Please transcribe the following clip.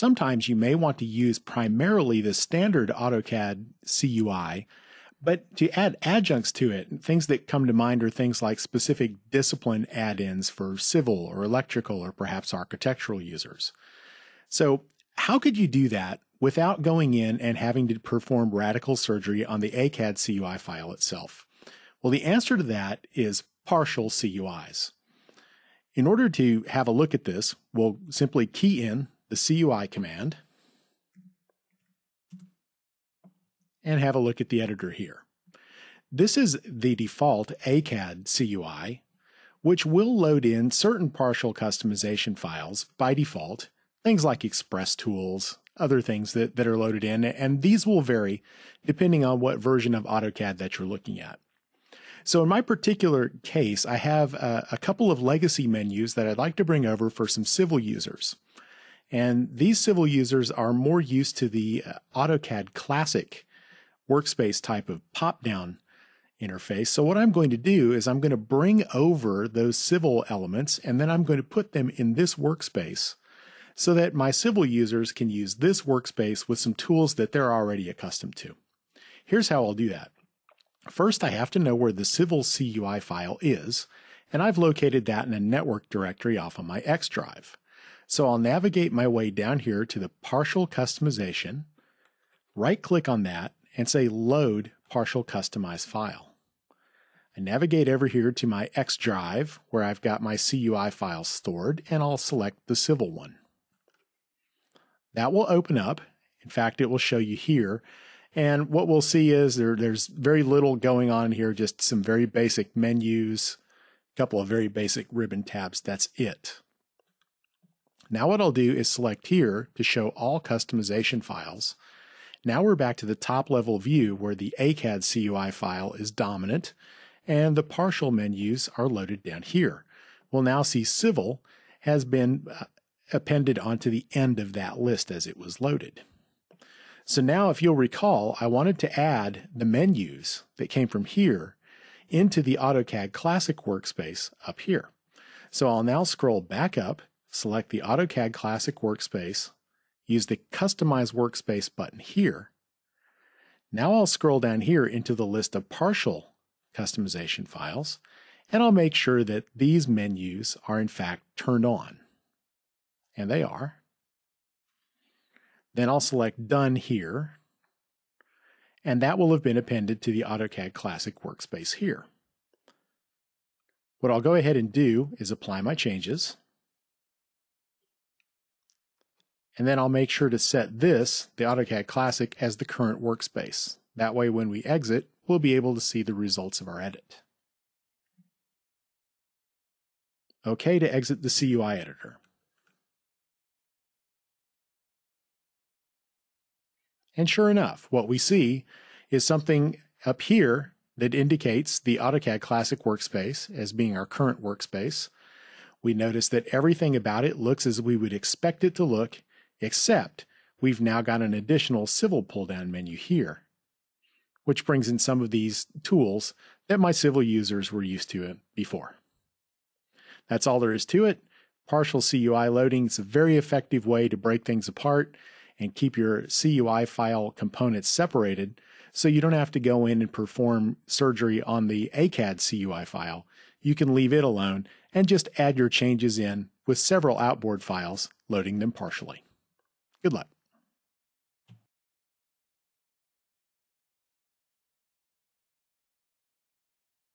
Sometimes you may want to use primarily the standard AutoCAD CUI, but to add adjuncts to it, things that come to mind are things like specific discipline add-ins for civil or electrical or perhaps architectural users. So how could you do that without going in and having to perform radical surgery on the ACAD CUI file itself? Well, the answer to that is partial CUIs. In order to have a look at this, we'll simply key in the CUI command and have a look at the editor here. This is the default ACAD CUI, which will load in certain partial customization files by default, things like Express Tools, other things that are loaded in, and these will vary depending on what version of AutoCAD that you're looking at. So in my particular case, I have a couple of legacy menus that I'd like to bring over for some civil users. And these civil users are more used to the AutoCAD Classic workspace type of pop-down interface. So what I'm going to do is I'm going to bring over those civil elements, and then I'm going to put them in this workspace so that my civil users can use this workspace with some tools that they're already accustomed to. Here's how I'll do that. First, I have to know where the civil CUI file is, and I've located that in a network directory off of my X drive. So I'll navigate my way down here to the partial customization, right-click on that, and say load partial customized file. I navigate over here to my X drive where I've got my CUI file stored, and I'll select the civil one. That will open up. In fact, it will show you here. And what we'll see is there's very little going on here, just some very basic menus, a couple of very basic ribbon tabs, that's it. Now what I'll do is select here to show all customization files. Now we're back to the top level view where the ACAD CUI file is dominant and the partial menus are loaded down here. We'll now see civil has been appended onto the end of that list as it was loaded. So now, if you'll recall, I wanted to add the menus that came from here into the AutoCAD Classic workspace up here. So I'll now scroll back up, select the AutoCAD Classic workspace, use the Customize Workspace button here. Now I'll scroll down here into the list of partial customization files, and I'll make sure that these menus are in fact turned on. And they are. Then I'll select Done here, and that will have been appended to the AutoCAD Classic workspace here. What I'll go ahead and do is apply my changes, and then I'll make sure to set this, the AutoCAD Classic, as the current workspace. That way when we exit, we'll be able to see the results of our edit. OK to exit the CUI editor. And sure enough, what we see is something up here that indicates the AutoCAD Classic workspace as being our current workspace. We notice that everything about it looks as we would expect it to look, except we've now got an additional civil pull-down menu here, which brings in some of these tools that my civil users were used to before. That's all there is to it. Partial CUI loading is a very effective way to break things apart and keep your CUI file components separated so you don't have to go in and perform surgery on the ACAD CUI file. You can leave it alone and just add your changes in with several outboard files, loading them partially. Good luck.